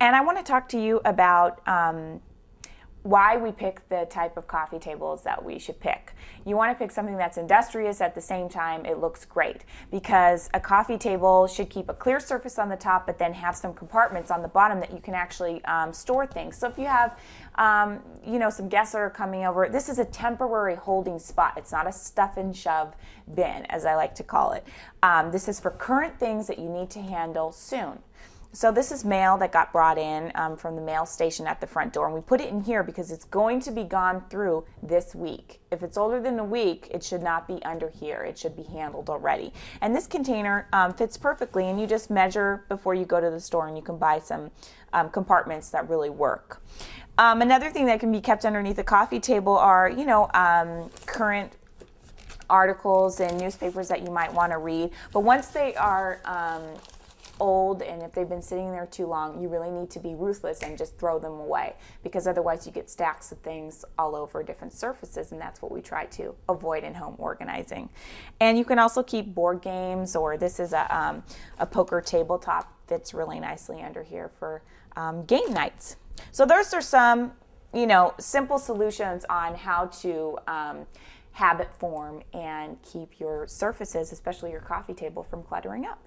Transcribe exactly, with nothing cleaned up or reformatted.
And I want to talk to you about um, why we pick the type of coffee tables that we should pick. You want to pick something that's industrious, at the same time it looks great, because a coffee table should keep a clear surface on the top but then have some compartments on the bottom that you can actually um, store things. So if you have um, you know, some guests are coming over, this is a temporary holding spot. It's not a stuff and shove bin, as I like to call it. Um, this is for current things that you need to handle soon. So this is mail that got brought in um, from the mail station at the front door, and we put it in here because it's going to be gone through this week. If it's older than a week, it should not be under here. It should be handled already. And this container um, fits perfectly, and you just measure before you go to the store, and you can buy some um, compartments that really work. Um, another thing that can be kept underneath the coffee table are, you know, um, current articles and newspapers that you might want to read. But once they are um, old, and if they've been sitting there too long, you really need to be ruthless and just throw them away, because otherwise you get stacks of things all over different surfaces, and that's what we try to avoid in home organizing. And you can also keep board games, or this is a, um, a poker tabletop, fits really nicely under here for um, game nights. So those are some, you know, simple solutions on how to um, habit form and keep your surfaces, especially your coffee table, from cluttering up.